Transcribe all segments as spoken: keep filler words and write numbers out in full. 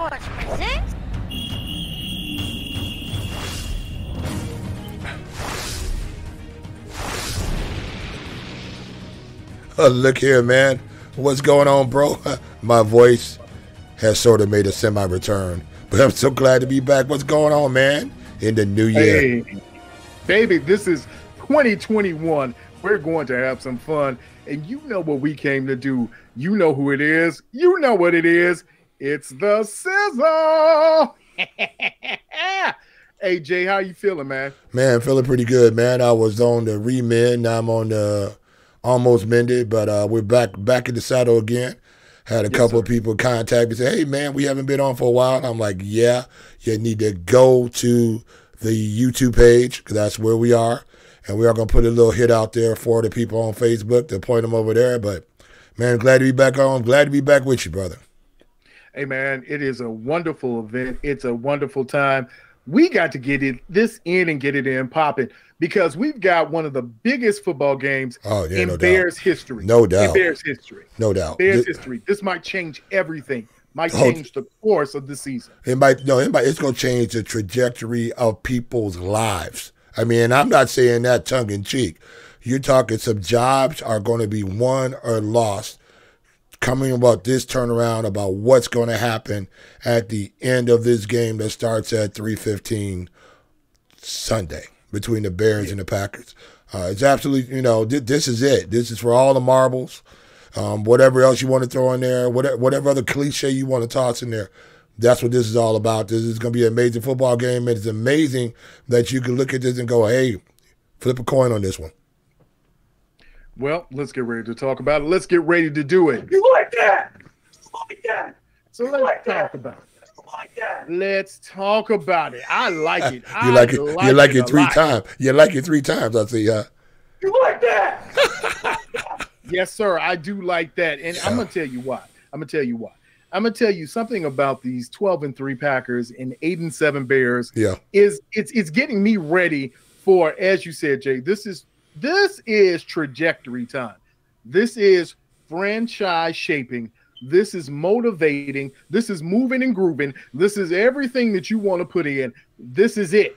Sports presents. Oh, look here, man. What's going on, bro? My voice has sort of made a semi-return, but I'm so glad to be back. What's going on, man? In the new year. Hey, baby, this is twenty twenty-one. We're going to have some fun, and you know what we came to do. You know who it is. You know what it is. It's The Sizzle. A J, how you feeling, man? Man, feeling pretty good, man. I was on the remend. Now I'm on the almost mended, but uh, we're back back in the saddle again. Had a yes, couple sir. of people contact me, say, hey, man, we haven't been on for a while. And I'm like, yeah, you need to go to the YouTube page because that's where we are. And we are going to put a little hit out there for the people on Facebook to point them over there. But, man, glad to be back on. Glad to be back with you, brother. Hey, man, it is a wonderful event. It's a wonderful time. We got to get it this in and get it in popping because we've got one of the biggest football games oh, yeah, in no Bears doubt. history. No doubt. In Bears history. No doubt. Bears this, history. This might change everything. Might change oh, the course of the season. It might. No, it might, it's going to change the trajectory of people's lives. I mean, I'm not saying that tongue-in-cheek. You're talking some jobs are going to be won or lost coming about this turnaround, about what's going to happen at the end of this game that starts at three fifteen Sunday between the Bears yeah. and the Packers. Uh, it's absolutely, you know, th this is it. This is for all the marbles, um, whatever else you want to throw in there, whatever, whatever other cliche you want to toss in there. That's what this is all about. This is going to be an amazing football game. It's amazing that you can look at this and go, hey, flip a coin on this one. Well, let's get ready to talk about it. Let's get ready to do it. You like that? You like that? So let's like talk that. about it. Like that. Let's talk about it. I like it. I you like it. Like you like it, it three times. You like it three times. I see. Uh, you like that? Yes, sir. I do like that, and yeah. I'm gonna tell you why. I'm gonna tell you why. I'm gonna tell you something about these twelve and three Packers and eight and seven Bears. Yeah, is it's it's getting me ready for, as you said, Jay. This is this is trajectory time. This is franchise shaping. This is motivating. This is moving and grooving. This is everything that you want to put in. This is it.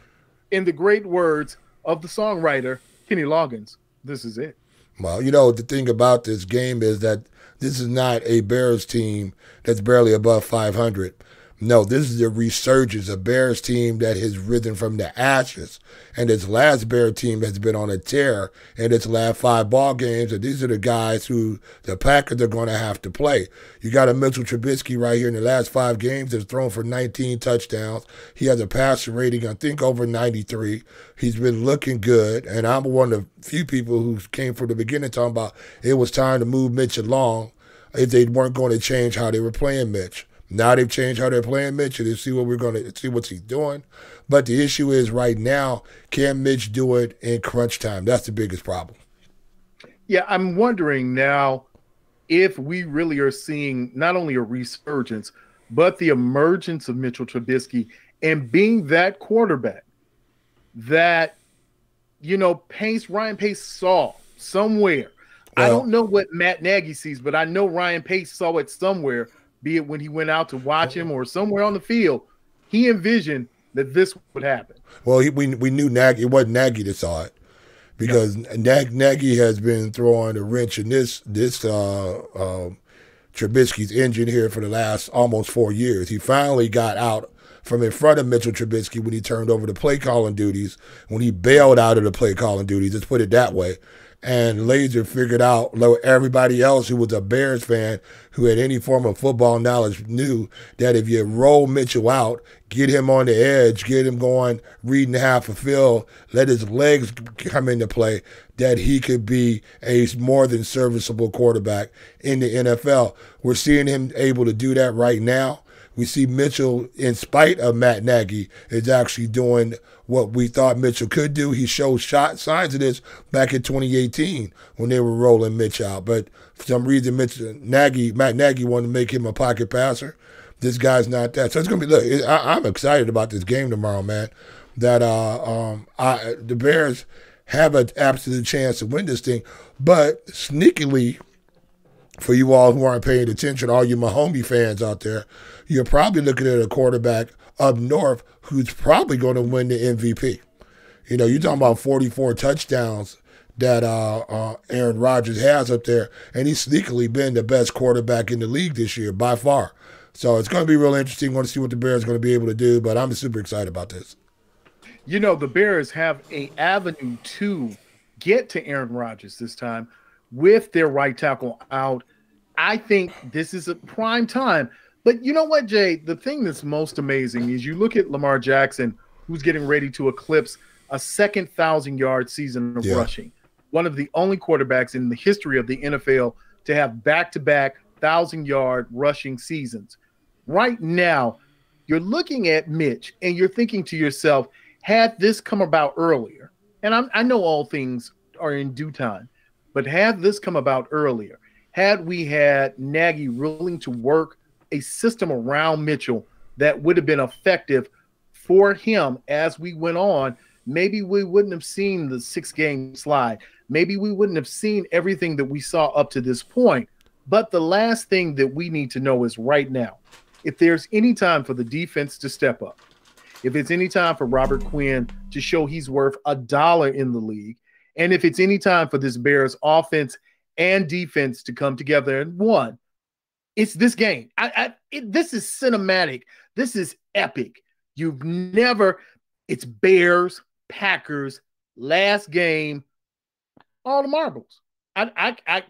In the great words of the songwriter Kenny Loggins, this is it. Well, you know, the thing about this game is that this is not a Bears team that's barely above five hundred. No, this is a resurgence, a Bears team that has risen from the ashes. And this last Bear team has been on a tear in its last five ball games. And these are the guys who the Packers are going to have to play. You got a Mitchell Trubisky right here in the last five games that's thrown for nineteen touchdowns. He has a passer rating, I think, over ninety-three. He's been looking good. And I'm one of the few people who came from the beginning talking about it was time to move Mitch along if they weren't going to change how they were playing Mitch. Now they've changed how they're playing Mitch, and they see what we're going to see what he's doing. But the issue is right now, can Mitch do it in crunch time? That's the biggest problem. Yeah, I'm wondering now if we really are seeing not only a resurgence, but the emergence of Mitchell Trubisky and being that quarterback that, you know, Pace, Ryan Pace saw somewhere. Well, I don't know what Matt Nagy sees, but I know Ryan Pace saw it somewhere. Be it when he went out to watch him or somewhere on the field, he envisioned that this would happen. Well, he, we we knew Nagy. It wasn't Nagy that saw it, because yeah. Nag, Nagy has been throwing a wrench in this this uh, uh, Trubisky's engine here for the last almost four years. He finally got out from in front of Mitchell Trubisky when he turned over the play calling duties, when he bailed out of the play calling duties. Let's put it that way. And Laser figured out, like everybody else who was a Bears fan who had any form of football knowledge knew that if you roll Mitchell out, get him on the edge, get him going, reading half a field, let his legs come into play, that he could be a more than serviceable quarterback in the N F L. We're seeing him able to do that right now. We see Mitchell, in spite of Matt Nagy, is actually doing what we thought Mitchell could do. He showed shot signs of this back in twenty eighteen when they were rolling Mitch out. But for some reason, Mitchell, Nagy, Matt Nagy wanted to make him a pocket passer. This guy's not that. So it's going to be, look, I, I'm excited about this game tomorrow, man, that uh, um, I, the Bears have an absolute chance to win this thing. But sneakily, for you all who aren't paying attention, all you Mahomes fans out there, you're probably looking at a quarterback up north who's probably going to win the M V P. You know, you're talking about forty-four touchdowns that uh, uh, Aaron Rodgers has up there, and he's sneakily been the best quarterback in the league this year by far. So it's going to be real interesting. I want to see what the Bears are going to be able to do, but I'm super excited about this. You know, the Bears have an avenue to get to Aaron Rodgers this time with their right tackle out. I think this is a prime time. But you know what, Jay? The thing that's most amazing is you look at Lamar Jackson, who's getting ready to eclipse a second thousand-yard season of yeah. rushing. One of the only quarterbacks in the history of the N F L to have back-to-back thousand-yard rushing seasons. Right now, you're looking at Mitch, and you're thinking to yourself, had this come about earlier, and I'm, I know all things are in due time, but had this come about earlier, had we had Nagy willing to work a system around Mitchell that would have been effective for him as we went on, maybe we wouldn't have seen the six-game slide. Maybe we wouldn't have seen everything that we saw up to this point. But the last thing that we need to know is right now, if there's any time for the defense to step up, if it's any time for Robert Quinn to show he's worth a dollar in the league, and if it's any time for this Bears offense and defense to come together and one, it's this game. I, I, it, this is cinematic. This is epic. You've never – it's Bears, Packers, last game, all the marbles. I, I, I,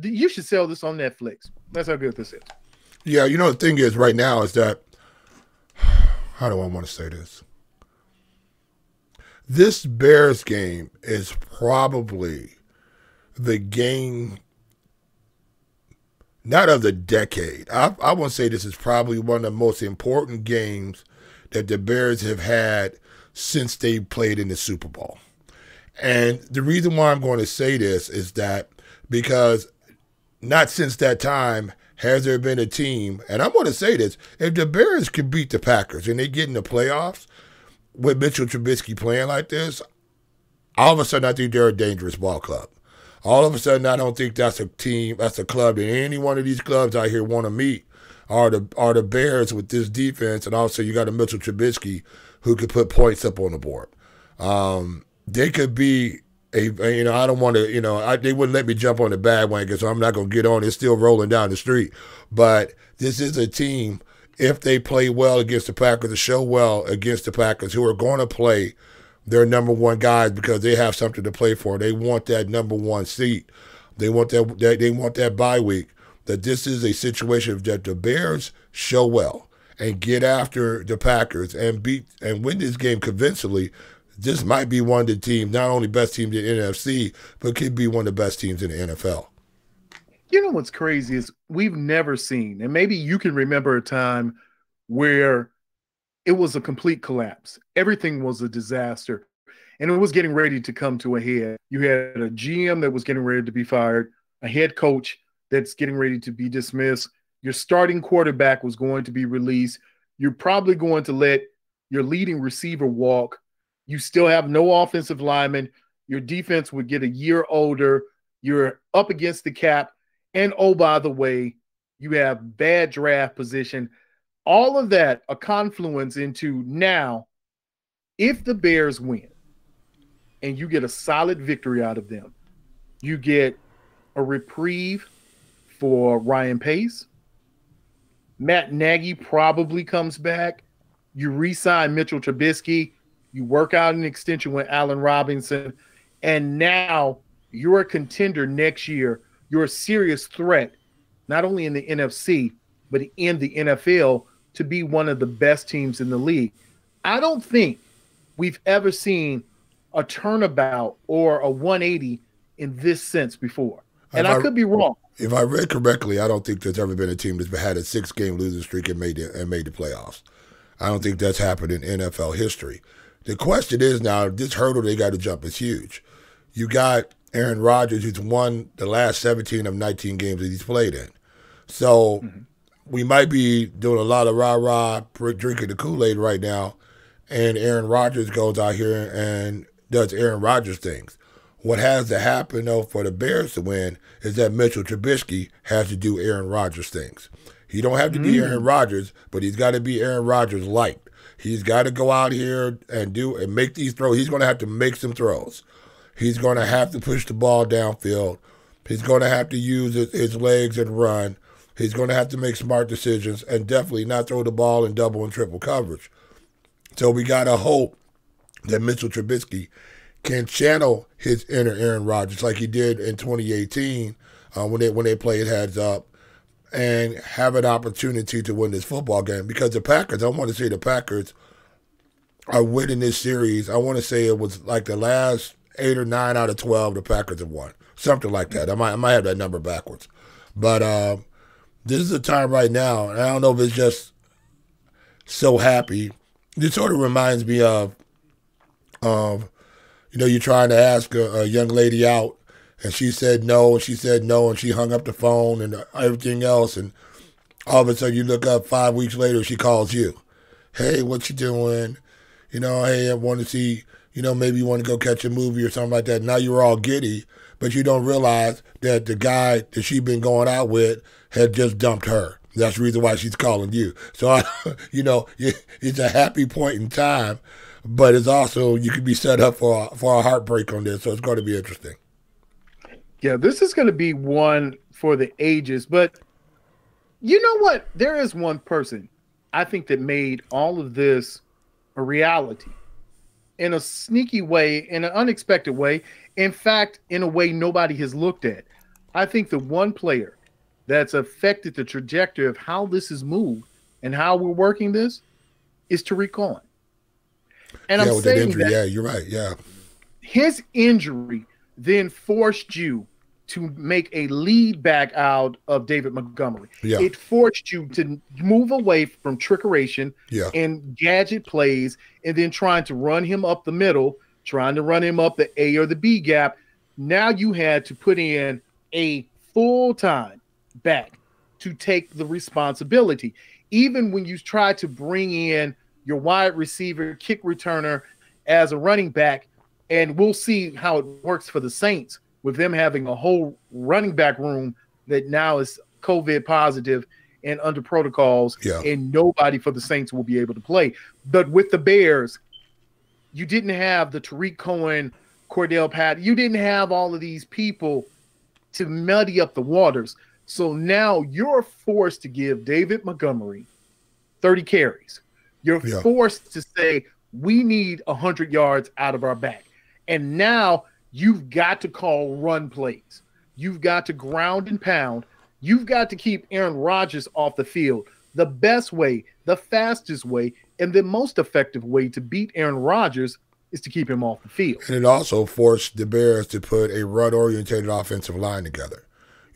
you should sell this on Netflix. That's how good this is. Yeah, you know, the thing is right now is that how do I want to say this? This Bears game is probably the game, not of the decade. I, I want to say this is probably one of the most important games that the Bears have had since they played in the Super Bowl. And the reason why I'm going to say this is that because not since that time has there been a team, and I'm going to say this, if the Bears could beat the Packers and they get in the playoffs with Mitchell Trubisky playing like this, all of a sudden I think they're a dangerous ball club. All of a sudden I don't think that's a team, that's a club that any one of these clubs out here want to meet are the, are the Bears with this defense, and also you got a Mitchell Trubisky who could put points up on the board. Um, they could be... You know, I don't want to, you know, I, they wouldn't let me jump on the bandwagon, so I'm not going to get on. It's still rolling down the street. But this is a team, if they play well against the Packers, to show well against the Packers, who are going to play their number one guys because they have something to play for. They want that number one seat. They want that, that, they want that bye week. That this is a situation that the Bears show well and get after the Packers and beat and win this game convincingly. This might be one of the teams, not only best teams in the N F C, but could be one of the best teams in the N F L. You know what's crazy is we've never seen, and maybe you can remember a time where it was a complete collapse. Everything was a disaster, and it was getting ready to come to a head. You had a G M that was getting ready to be fired, a head coach that's getting ready to be dismissed. Your starting quarterback was going to be released. You're probably going to let your leading receiver walk. You still have no offensive linemen. Your defense would get a year older. You're up against the cap. And, oh, by the way, you have bad draft position. All of that, a confluence into now, if the Bears win and you get a solid victory out of them, you get a reprieve for Ryan Pace. Matt Nagy probably comes back. You re-sign Mitchell Trubisky. You work out an extension with Allen Robinson, and now you're a contender next year. You're a serious threat, not only in the N F C, but in the N F L, to be one of the best teams in the league. I don't think we've ever seen a turnabout or a one eighty in this sense before. And I, I could be wrong. If I read correctly, I don't think there's ever been a team that's had a six-game losing streak and made, the, and made the playoffs. I don't think that's happened in N F L history. The question is now, this hurdle they got to jump is huge. You got Aaron Rodgers, who's won the last seventeen of nineteen games that he's played in. So mm-hmm. we might be doing a lot of rah-rah, drinking the Kool-Aid right now, and Aaron Rodgers goes out here and does Aaron Rodgers things. What has to happen, though, for the Bears to win is that Mitchell Trubisky has to do Aaron Rodgers things. He don't have to mm. be Aaron Rodgers, but he's got to be Aaron Rodgers-like. He's got to go out here and do and make these throws. He's going to have to make some throws. He's going to have to push the ball downfield. He's going to have to use his, his legs and run. He's going to have to make smart decisions and definitely not throw the ball in double and triple coverage. So we got to hope that Mitchell Trubisky can channel his inner Aaron Rodgers like he did in twenty eighteen uh, when they when they played heads up and have an opportunity to win this football game. Because the Packers, I want to say the Packers are winning this series. I want to say it was like the last eight or nine out of twelve the Packers have won. Something like that. I might I might have that number backwards. But uh, this is the time right now, and I don't know if it's just so happy. It sort of reminds me of, of you know, you're trying to ask a, a young lady out, and she said no, and she said no, and she hung up the phone and everything else, and all of a sudden you look up five weeks later, she calls you. Hey, what you doing? You know, hey, I want to see, you know, maybe you want to go catch a movie or something like that. Now you're all giddy, but you don't realize that the guy that she'd been going out with had just dumped her. That's the reason why she's calling you. So, I, you know, it's a happy point in time, but it's also, you could be set up for a, for a heartbreak on this, so it's going to be interesting. Yeah, this is going to be one for the ages, but you know what? There is one person I think that made all of this a reality in a sneaky way, in an unexpected way, in fact, in a way nobody has looked at. I think the one player that's affected the trajectory of how this is moved and how we're working this is Tariq Cohen. And yeah, I'm with saying that injury, that yeah, you're right. Yeah, his injury then forced you to make a lead back out of David Montgomery. Yeah. It forced you to move away from trickeration yeah. and gadget plays and then trying to run him up the middle, trying to run him up the A or the B gap. Now you had to put in a full-time back to take the responsibility. Even when you try to bring in your wide receiver, kick returner as a running back, and we'll see how it works for the Saints with them having a whole running back room that now is COVID positive and under protocols, yeah. and nobody for the Saints will be able to play. But with the Bears, you didn't have the Tariq Cohen, Cordell Patterson. You didn't have all of these people to muddy up the waters. So now you're forced to give David Montgomery thirty carries. You're yeah. forced to say, we need one hundred yards out of our back. And now you've got to call run plays. You've got to ground and pound. You've got to keep Aaron Rodgers off the field. The best way, the fastest way, and the most effective way to beat Aaron Rodgers is to keep him off the field. And it also forced the Bears to put a run-oriented offensive line together.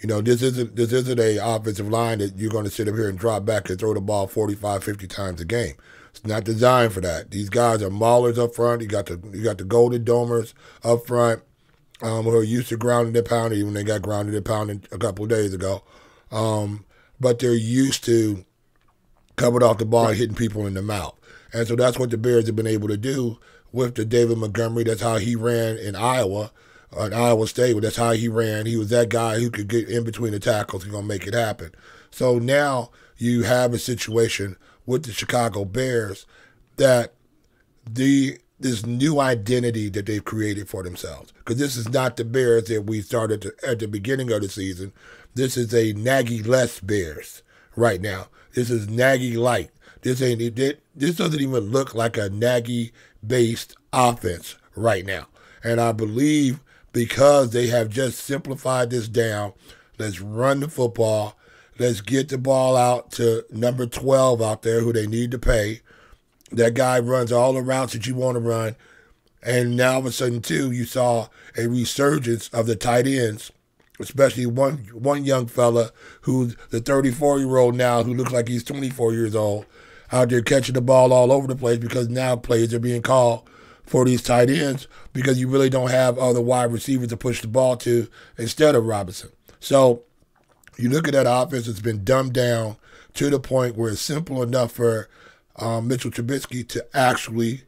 You know, this isn't this isn't a offensive line that you're going to sit up here and drop back and throw the ball forty-five, fifty times a game. It's not designed for that. These guys are maulers up front. You got the you got the golden domers up front, um, who are used to grounding and pounding, even they got grounded and pounded a couple of days ago. Um, but they're used to coming off the ball and hitting people in the mouth. And so that's what the Bears have been able to do with the David Montgomery. That's how he ran in Iowa, uh, in Iowa State. That's how he ran. He was that guy who could get in between the tackles and gonna make it happen. So now you have a situation with the Chicago Bears, that the this new identity that they've created for themselves. Because this is not the Bears that we started to, at the beginning of the season. This is a Nagy-less Bears right now. This is Nagy-like. This ain't it, this doesn't even look like a Nagy-based offense right now. And I believe because they have just simplified this down, let's run the football. Let's get the ball out to number twelve out there who they need to pay. That guy runs all the routes that you want to run. And now all of a sudden, too, you saw a resurgence of the tight ends, especially one one young fella who's the thirty-four-year-old now who looks like he's twenty-four years old out there catching the ball all over the place because now plays are being called for these tight ends because you really don't have other wide receivers to push the ball to instead of Robinson. So you look at that offense, it's been dumbed down to the point where it's simple enough for um, Mitchell Trubisky to actually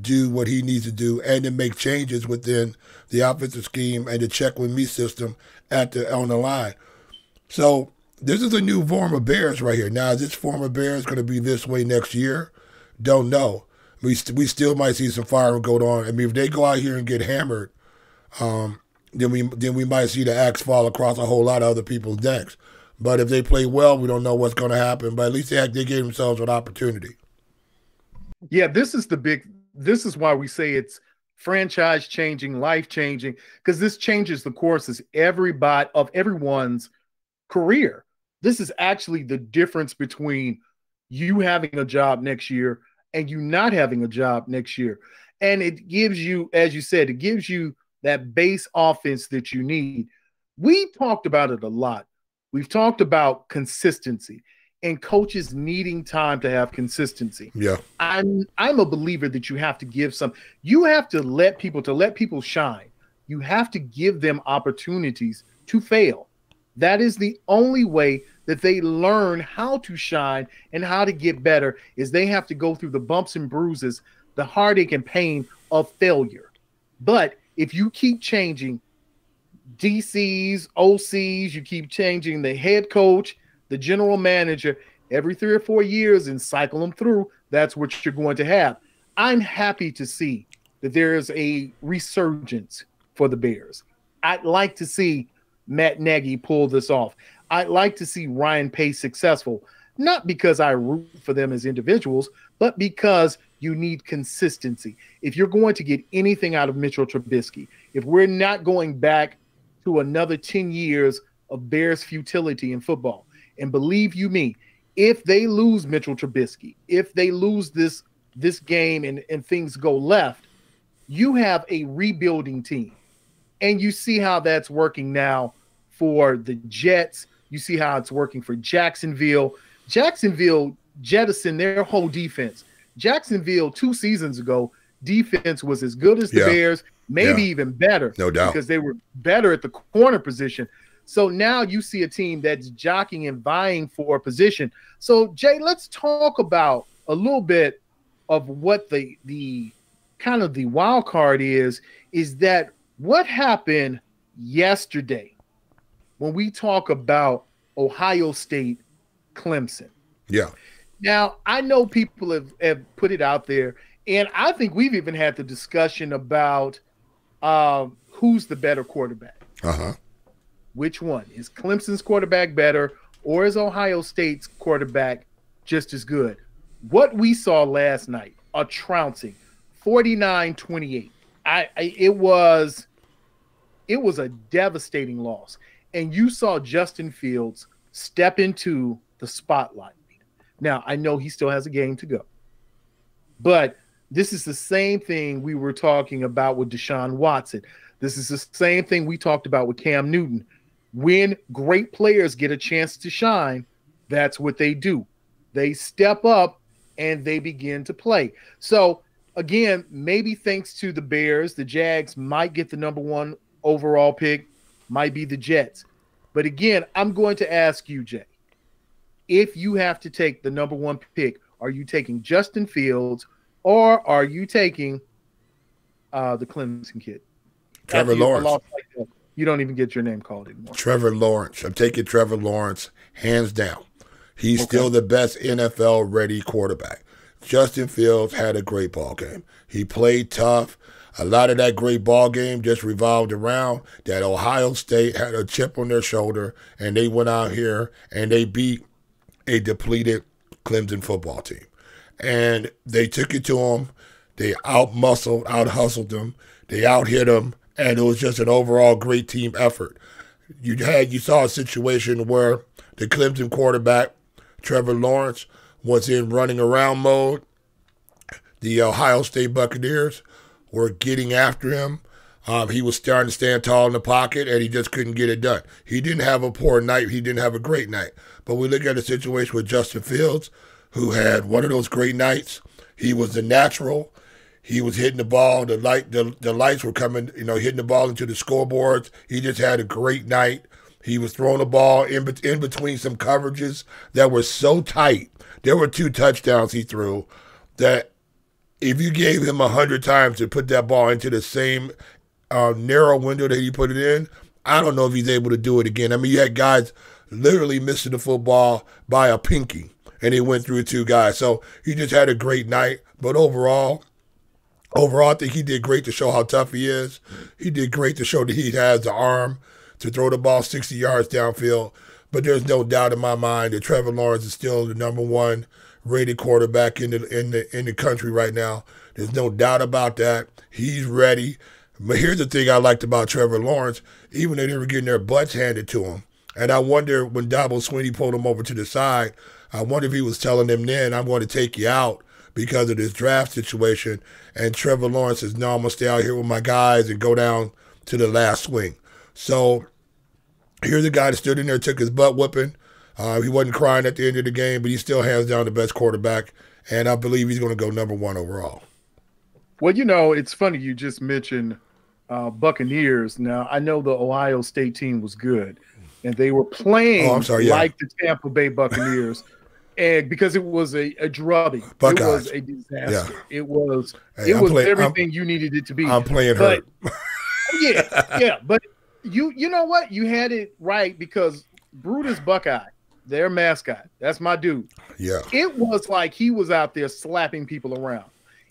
do what he needs to do and to make changes within the offensive scheme and the check with me system at the on the line. So this is a new form of Bears right here. Now, is this form of Bears going to be this way next year? Don't know. We, st we still might see some firing go on. I mean, if they go out here and get hammered, um, then we then we might see the axe fall across a whole lot of other people's decks. But if they play well, we don't know what's going to happen. But at least they, they gave themselves an opportunity. Yeah, this is the big – this is why we say it's franchise-changing, life-changing, because this changes the courses everybody, of everyone's career. This is actually the difference between you having a job next year and you not having a job next year. And it gives you, as you said, it gives you that base offense that you need. We talked about it a lot. We've talked about consistency and coaches needing time to have consistency. Yeah. I'm I'm a believer that you have to give some, you have to let people, to let people shine. You have to give them opportunities to fail. That is the only way that they learn how to shine and how to get better, is they have to go through the bumps and bruises, the heartache and pain of failure. But if you keep changing D Cs, O Cs, you keep changing the head coach, the general manager every three or four years and cycle them through, that's what you're going to have. I'm happy to see that there is a resurgence for the Bears. I'd like to see Matt Nagy pull this off. I'd like to see Ryan Pace successful, not because I root for them as individuals, but because you need consistency. If you're going to get anything out of Mitchell Trubisky, if we're not going back to another ten years of Bears futility in football, and believe you me, if they lose Mitchell Trubisky, if they lose this, this game and, and things go left, you have a rebuilding team. And you see how that's working now for the Jets. You see how it's working for Jacksonville. Jacksonville jettisoned their whole defense. Jacksonville, two seasons ago, defense was as good as the yeah. Bears, maybe yeah. even better. No doubt. Because they were better at the corner position. So now you see a team that's jockeying and vying for a position. So, Jay, let's talk about a little bit of what the, the kind of the wild card is, is that – what happened yesterday when we talk about Ohio State, Clemson? Yeah. Now, I know people have, have put it out there, and I think we've even had the discussion about uh, who's the better quarterback. Uh-huh. Which one? Is Clemson's quarterback better, or is Ohio State's quarterback just as good? What we saw last night, a trouncing, forty-nine twenty-eight. I, I it was... It was a devastating loss. And you saw Justin Fields step into the spotlight. Now, I know he still has a game to go. But this is the same thing we were talking about with Deshaun Watson. This is the same thing we talked about with Cam Newton. When great players get a chance to shine, that's what they do. They step up and they begin to play. So, again, maybe thanks to the Bears, the Jags might get the number one overall pick, might be the Jets. But again, I'm going to ask you, Jay, if you have to take the number one pick, are you taking Justin Fields or are you taking uh, the Clemson kid? Trevor Lawrence. Like that, you don't even get your name called anymore. Trevor Lawrence. I'm taking Trevor Lawrence, hands down. He's okay. still the best N F L-ready quarterback. Justin Fields had a great ball game. He played tough. A lot of that great ball game just revolved around that Ohio State had a chip on their shoulder, and they went out here and they beat a depleted Clemson football team. And they took it to them. They out-muscled, out-hustled them. They out-hit them, and it was just an overall great team effort. You had, you saw a situation where the Clemson quarterback, Trevor Lawrence, was in running around mode. The Ohio State Buccaneers were getting after him. Um, he was starting to stand tall in the pocket, and he just couldn't get it done. He didn't have a poor night. He didn't have a great night. But we look at a situation with Justin Fields, who had one of those great nights. He was the natural. He was hitting the ball. The light, the, the lights were coming, you know, hitting the ball into the scoreboards. He just had a great night. He was throwing the ball in, be in between some coverages that were so tight. There were two touchdowns he threw that if you gave him a hundred times to put that ball into the same uh, narrow window that he put it in, I don't know if he's able to do it again. I mean, you had guys literally missing the football by a pinky, and he went through two guys. So he just had a great night. But overall, overall, I think he did great to show how tough he is. He did great to show that he has the arm to throw the ball sixty yards downfield. But there's no doubt in my mind that Trevor Lawrence is still the number one rated quarterback in the in the in the country right now. There's no doubt about that. He's ready. But here's the thing I liked about Trevor Lawrence, even though they were getting their butts handed to him. And I wonder when Dabo Swinney pulled him over to the side, I wonder if he was telling them then, I'm going to take you out because of this draft situation. And Trevor Lawrence says, no, I'm going to stay out here with my guys and go down to the last swing. So here's a guy that stood in there, took his butt whipping. Uh, he wasn't crying at the end of the game, but he's still hands down the best quarterback. And I believe he's going to go number one overall. Well, you know, it's funny you just mentioned uh, Buccaneers. Now, I know the Ohio State team was good, and they were playing oh, I'm sorry, yeah. like the Tampa Bay Buccaneers and because it was a, a drubbing. Buckeyes. It was a disaster. Yeah. It was hey, it I'm was playing, everything I'm, you needed it to be. I'm playing but, hurt. yeah, yeah. But you you know what? You had it right because Brutus Buckeye, their mascot, that's my dude. Yeah. It was like he was out there slapping people around.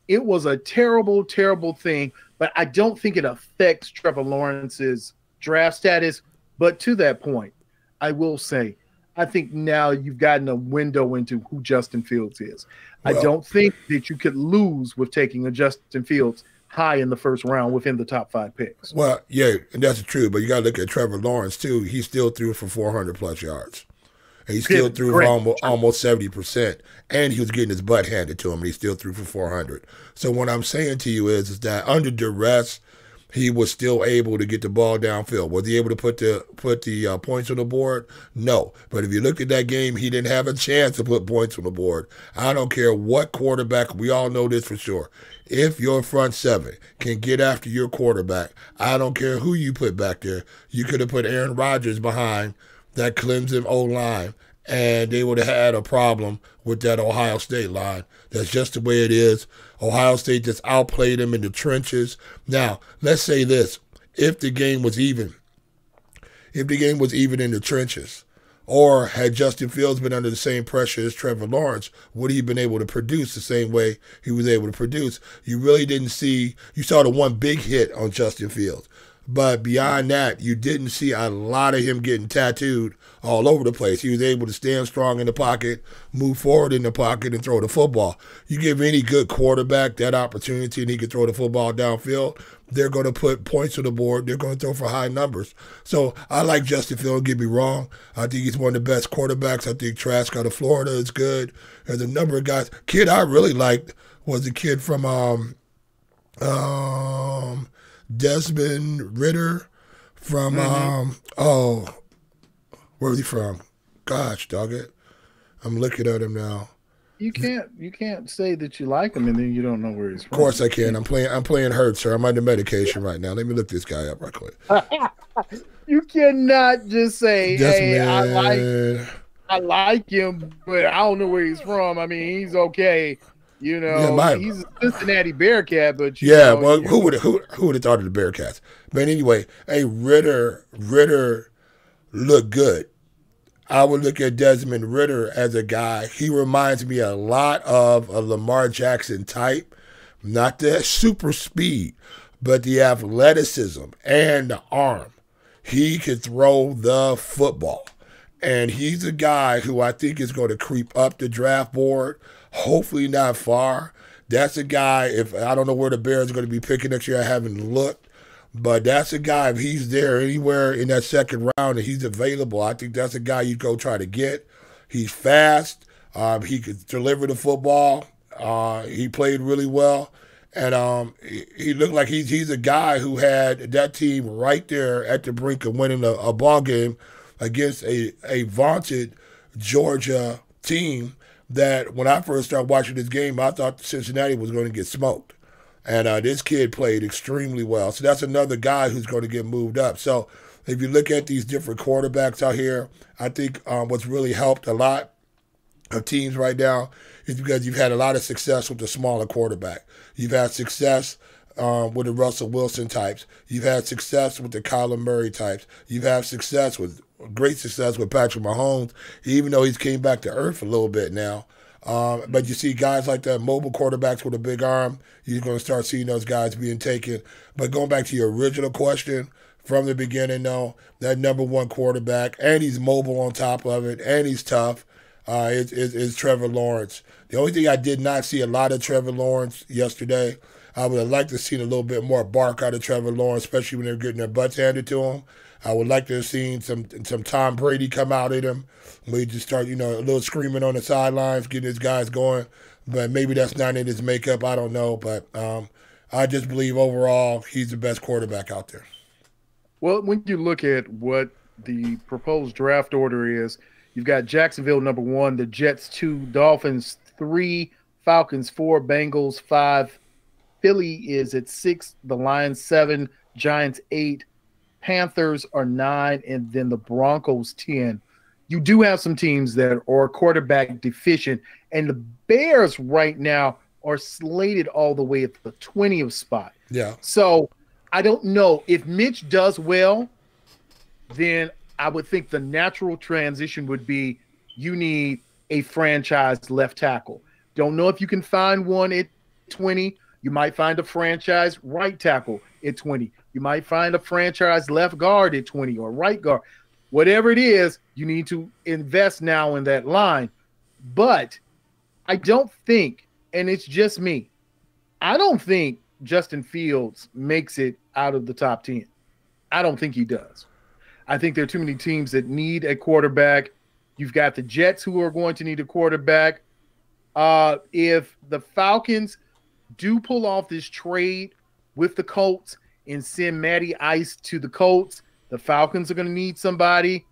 It was a terrible, terrible thing, but I don't think it affects Trevor Lawrence's draft status. But to that point, I will say, I think now you've gotten a window into who Justin Fields is. Well, I don't think that you could lose with taking a Justin Fields high in the first round within the top five picks. Well, yeah, and that's true. But you got to look at Trevor Lawrence, too. He still threw for four hundred plus yards. And he still threw for almost, almost seventy percent. And he was getting his butt handed to him, and he still threw for four hundred. So what I'm saying to you is, is that under duress, he was still able to get the ball downfield. Was he able to put the put the uh, points on the board? No. But if you look at that game, he didn't have a chance to put points on the board. I don't care what quarterback. We all know this for sure. If your front seven can get after your quarterback, I don't care who you put back there. You could have put Aaron Rodgers behind that Clemson O-line, and they would have had a problem with that Ohio State line. That's just the way it is. Ohio State just outplayed them in the trenches. Now, let's say this. If the game was even, if the game was even in the trenches, or had Justin Fields been under the same pressure as Trevor Lawrence, would he have been able to produce the same way he was able to produce? You really didn't see, you saw the one big hit on Justin Fields. But beyond that, you didn't see a lot of him getting tattooed all over the place. He was able to stand strong in the pocket, move forward in the pocket, and throw the football. You give any good quarterback that opportunity and he can throw the football downfield, they're going to put points on the board. They're going to throw for high numbers. So I like Justin Fields, don't get me wrong. I think he's one of the best quarterbacks. I think Trask out of Florida is good. There's a number of guys. Kid I really liked was the kid from um, um, – Desmond Ritter from, mm-hmm. um, oh, where was he from? Gosh, dog it. I'm looking at him now. You can't, you can't say that you like him and then you don't know where he's from. Of course I can. I'm playing, I'm playing hurt, sir. I'm under medication right now. Let me look this guy up right quick. You cannot just say, Desmond. Hey, I like, I like him, but I don't know where he's from. I mean, he's okay. You know, yeah, my, he's a Cincinnati Bearcat, but you yeah, know, well, who would who who would have thought of the Bearcats? But anyway, a Ritter Ritter looked good. I would look at Desmond Ritter as a guy. He reminds me a lot of a Lamar Jackson type, not the super speed, but the athleticism and the arm. He could throw the football, and he's a guy who I think is going to creep up the draft board. Hopefully not far. That's a guy, if I don't know where the Bears are going to be picking next year, I haven't looked. But that's a guy, if he's there anywhere in that second round and he's available, I think that's a guy you go try to get. He's fast. Um, he could deliver the football. Uh, he played really well. And um, he, he looked like he's, he's a guy who had that team right there at the brink of winning a, a ball game against a, a vaunted Georgia team. That when I first started watching this game, I thought Cincinnati was going to get smoked. And uh, this kid played extremely well. So that's another guy who's going to get moved up. So if you look at these different quarterbacks out here, I think um, what's really helped a lot of teams right now is because you've had a lot of success with the smaller quarterback. You've had success um, with the Russell Wilson types. You've had success with the Kyler Murray types. You've had success with great success with Patrick Mahomes, even though he's came back to earth a little bit now. Um, but you see guys like that, mobile quarterbacks with a big arm, you're going to start seeing those guys being taken. But going back to your original question, from the beginning, though, that number one quarterback, and he's mobile on top of it, and he's tough, uh, is, is, is Trevor Lawrence. The only thing I did not see a lot of Trevor Lawrence yesterday, I would have liked to have seen a little bit more bark out of Trevor Lawrence, especially when they're getting their butts handed to him. I would like to have seen some some Tom Brady come out at him. We just start, you know, a little screaming on the sidelines, getting his guys going. But maybe that's not in his makeup. I don't know. But um, I just believe overall he's the best quarterback out there. Well, when you look at what the proposed draft order is, you've got Jacksonville number one, the Jets two, Dolphins three, Falcons four, Bengals five, Philly is at six, the Lions seven, Giants eight, Panthers are nine, and then the Broncos ten. You do have some teams that are quarterback deficient, and the Bears right now are slated all the way at the twentieth spot. Yeah. So I don't know. If Mitch does well, then I would think the natural transition would be you need a franchise left tackle. Don't know if you can find one at twenty. You might find a franchise right tackle at twenty. You might find a franchise left guard at twenty or right guard. Whatever it is, you need to invest now in that line. But I don't think, and it's just me, I don't think Justin Fields makes it out of the top ten. I don't think he does. I think there are too many teams that need a quarterback. You've got the Jets who are going to need a quarterback. Uh, if the Falcons do pull off this trade with the Colts and send Matty Ice to the Colts, the Falcons are going to need somebody.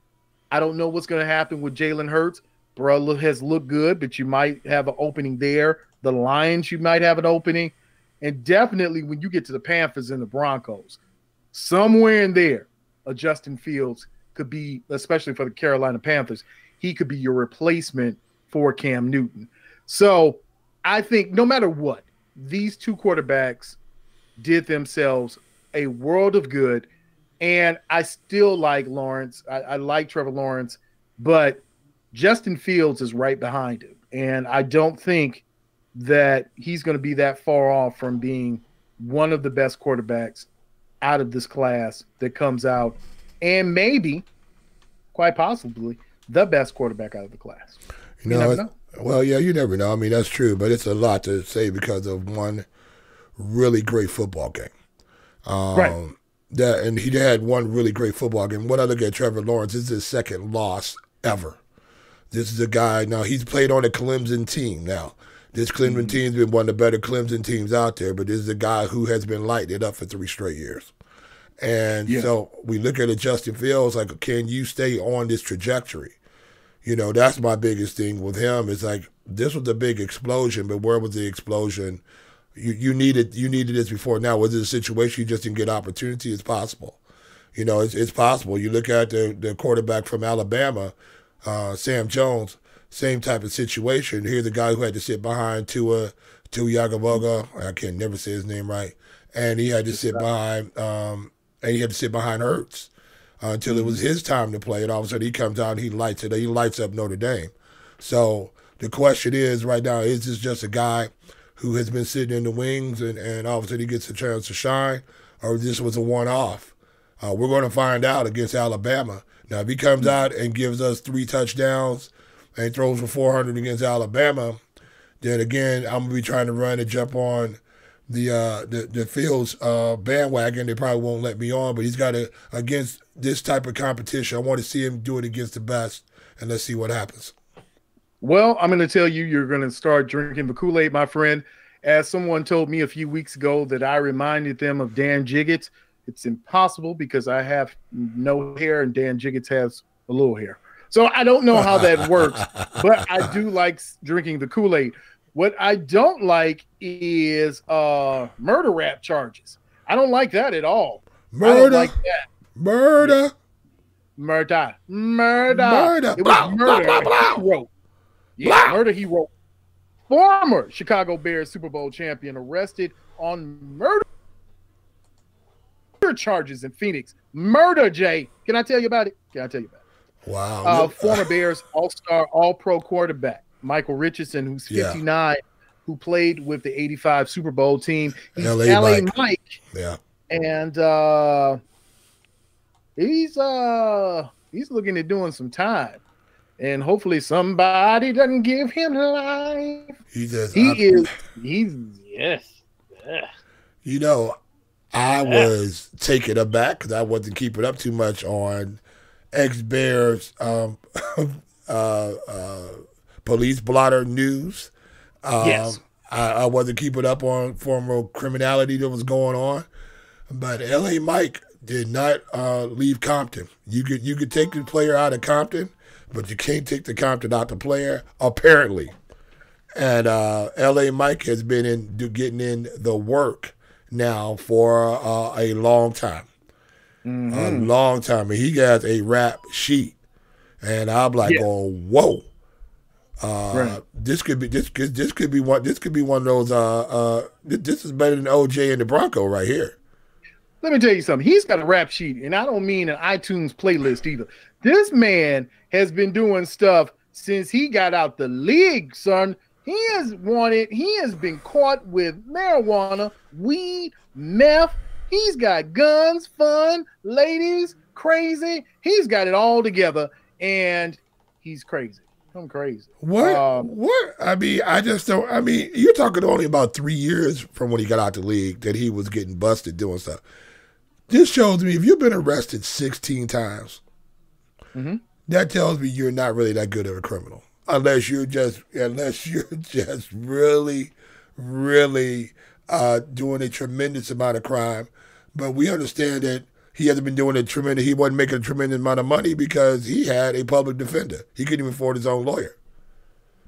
I don't know what's going to happen with Jalen Hurts. Bro has looked good, but you might have an opening there. The Lions, you might have an opening. And definitely when you get to the Panthers and the Broncos, somewhere in there, a Justin Fields could be, especially for the Carolina Panthers, he could be your replacement for Cam Newton. So I think no matter what, these two quarterbacks did themselves a world of good, and I still like Lawrence. I, I like Trevor Lawrence, but Justin Fields is right behind him, and I don't think that he's going to be that far off from being one of the best quarterbacks out of this class that comes out, and maybe, quite possibly, the best quarterback out of the class. You, you know, never know. Well, yeah, you never know. I mean, that's true, but it's a lot to say because of one really great football game. Um, right. That, and he had one really great football game. When I look at Trevor Lawrence, this is his second loss ever. This is a guy, now he's played on a Clemson team now. This Clemson team's been one of the better Clemson teams out there, but this is a guy who has been lighting it up for three straight years. And yeah. So we look at Justin Fields, like, can you stay on this trajectory? You know, that's my biggest thing with him. It's like, this was a big explosion, but where was the explosion? You you needed you needed this before now. Was it a situation you just didn't get opportunity? It's possible. You know, it's, it's possible. You look at the, the quarterback from Alabama, uh, Sam Jones, same type of situation. Here's a guy who had to sit behind Tua, Tua Tagovailoa. I can never say his name right. And he had to sit behind, um, and he had to sit behind Hurts uh, until it was his time to play. And all of a sudden he comes out and he lights it. He lights up Notre Dame. So the question is right now, is this just a guy who has been sitting in the wings and, and all of a sudden he gets a chance to shine, or this was a one-off? Uh, we're going to find out against Alabama. Now, if he comes out and gives us three touchdowns and throws for four hundred against Alabama, then again, I'm going to be trying to run and jump on the uh, the, the Fields uh, bandwagon. They probably won't let me on, but he's got to, against this type of competition, I want to see him do it against the best, and let's see what happens. Well, I'm going to tell you, you're going to start drinking the Kool-Aid, my friend. As someone told me a few weeks ago that I reminded them of Dan Jiggetts, it's impossible because I have no hair and Dan Jiggetts has a little hair. So I don't know how that works, but I do like drinking the Kool-Aid. What I don't like is uh, murder rap charges. I don't like that at all. Murder. I don't like that. Murder. Murder. Murder. Murder. It was murder. Blah, blah, blah. Yeah, wow. Murder he wrote. Former Chicago Bears Super Bowl champion arrested on murder charges in Phoenix. Murder, Jay. Can I tell you about it? Can I tell you about it? Wow. Uh, former Bears All-Star All-Pro quarterback Michael Richardson, who's fifty-nine, yeah. who played with the eighty-five Super Bowl team. He's L A Mike. L A Mike. Yeah. And uh, he's uh, he's looking at doing some time. And hopefully somebody doesn't give him life. He does. He I, is. He's yes. Ugh. You know, I yeah. was taken aback because I wasn't keeping up too much on ex-Bears um, uh, uh, police blotter news. Um, yes, I, I wasn't keeping up on former criminality that was going on, but L A Mike did not uh, leave Compton. You could you could take the player out of Compton, but you can't take the Compton out the player, apparently. And uh, L A Mike has been in do, getting in the work now for uh, a long time. Mm-hmm. A long time. And he got a rap sheet. And I'm like, yeah. oh, whoa. Uh, right. This could be this could this could be one this could be one of those uh uh this is better than O J and the Bronco right here. Let me tell you something. He's got a rap sheet, and I don't mean an iTunes playlist either. This man has been doing stuff since he got out the league, son. He has wanted, he has been caught with marijuana, weed, meth. He's got guns, fun, ladies, crazy. He's got it all together, and he's crazy. I'm crazy. What? Um, what? I mean, I just don't. I mean, you're talking only about three years from when he got out the league that he was getting busted doing stuff. This shows me if you've been arrested sixteen times, mm-hmm. that tells me you're not really that good of a criminal, unless you're just unless you're just really, really uh, doing a tremendous amount of crime. But we understand that he hasn't been doing a tremendous. He wasn't making a tremendous amount of money because he had a public defender. He couldn't even afford his own lawyer.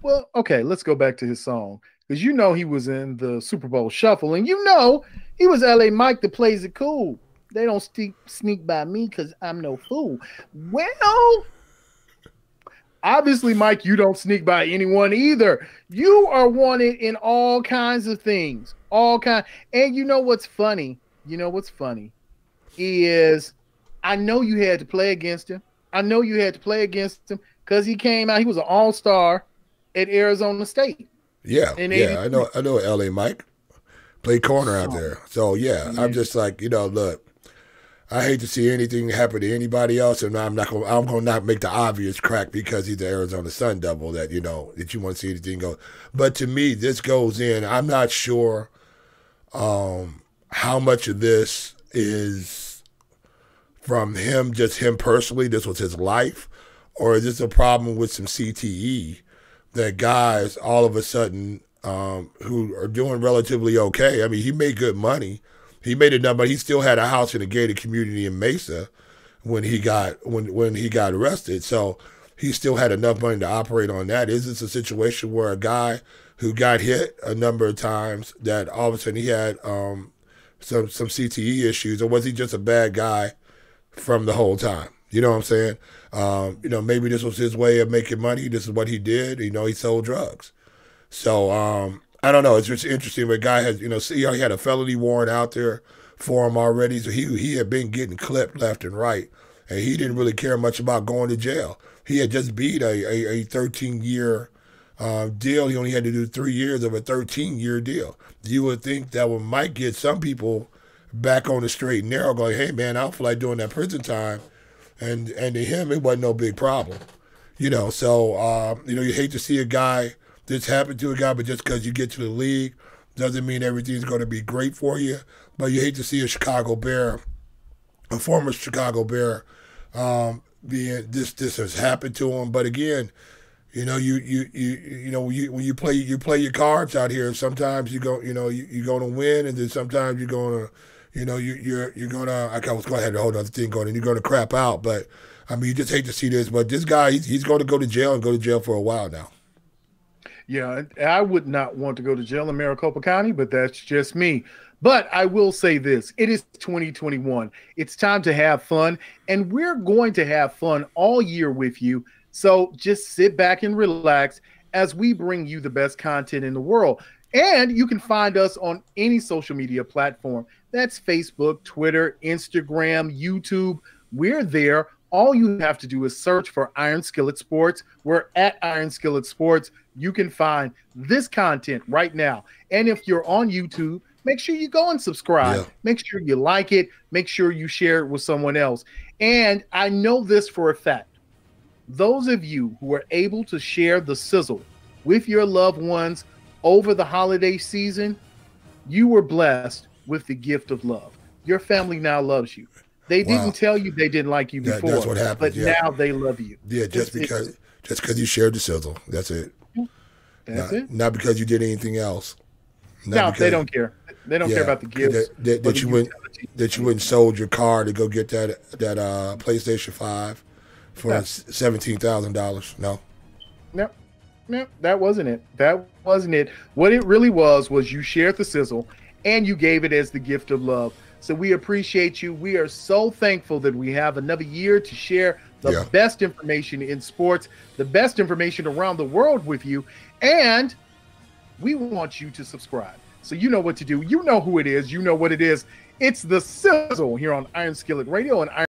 Well, okay, let's go back to his song, because you know he was in the Super Bowl Shuffle, and you know he was L A Mike that plays it cool. They don't sneak by me because I'm no fool. Well, obviously, Mike, you don't sneak by anyone either. You are wanted in all kinds of things, all kind. And you know what's funny? You know what's funny? Is I know you had to play against him. I know you had to play against him because he came out. He was an all-star at Arizona State. Yeah, yeah, I know. I know L A Mike played corner out there. So yeah, yeah, I'm just like, you know, look, I hate to see anything happen to anybody else, and I'm not gonna, I'm gonna not make the obvious crack because he's the Arizona Sun Devil. That you know that you want to see anything go. But to me, this goes in. I'm not sure um, how much of this is from him, just him personally, this was his life, or is this a problem with some C T E that guys all of a sudden um, who are doing relatively okay? I mean, he made good money. He made it number. He still had a house in a gated community in Mesa when he got when when he got arrested. So he still had enough money to operate on that. Is this a situation where a guy who got hit a number of times that all of a sudden he had um, some some C T E issues, or was he just a bad guy from the whole time? You know what I'm saying? Um, you know, maybe this was his way of making money. This is what he did. You know, he sold drugs. So um, I don't know. It's just interesting. But guy has, you know, see, he had a felony warrant out there for him already. So he he had been getting clipped left and right, and he didn't really care much about going to jail. He had just beat a a, a thirteen year uh, deal. He only had to do three years of a thirteen year deal. You would think that would might get some people back on the straight and narrow, going, "Hey man, I don't feel like doing that prison time." And and to him, it wasn't no big problem, you know. So uh, you know, you hate to see a guy this happen to a guy, but just because you get to the league doesn't mean everything's going to be great for you. But you hate to see a Chicago Bear, a former Chicago Bear, um, being this this has happened to him. But again, you know, you you you you know, you, when you play you play your cards out here. Sometimes you go, you know, you, you're going to win, and then sometimes you're going to. You know, you, you're you're gonna. I was going to have a whole other thing going, and you're gonna crap out. But I mean, you just hate to see this. But this guy, he's, he's going to go to jail and go to jail for a while now. Yeah, I would not want to go to jail in Maricopa County, but that's just me. But I will say this: it is twenty twenty-one. It's time to have fun, and we're going to have fun all year with you. So just sit back and relax as we bring you the best content in the world. And you can find us on any social media platform. That's Facebook, Twitter, Instagram, YouTube. We're there. All you have to do is search for Iron Skillet Sports. We're at Iron Skillet Sports. You can find this content right now. And if you're on YouTube, make sure you go and subscribe. Yeah. Make sure you like it. Make sure you share it with someone else. And I know this for a fact. Those of you who are able to share the sizzle with your loved ones over the holiday season, you were blessed with the gift of love. Your family now loves you. They wow. didn't tell you they didn't like you before, yeah, that's what happened, but yeah. now they love you. Yeah, just it's, because it's, just because you shared the sizzle. That's it. That's not, it. Not because you did anything else. Not no, because, they don't care. They don't yeah, care about the gifts. That, that, that you wouldn't that you wouldn't sold your car to go get that that uh, PlayStation five for no. seventeen thousand dollars. No. No. No, that wasn't it. That wasn't it. What it really was was you shared the sizzle and you gave it as the gift of love. So we appreciate you. We are so thankful that we have another year to share the yeah. best information in sports, the best information around the world with you. And we want you to subscribe. So you know what to do. You know who it is. You know what it is. It's The Sizzle here on Iron Skillet Radio and Iron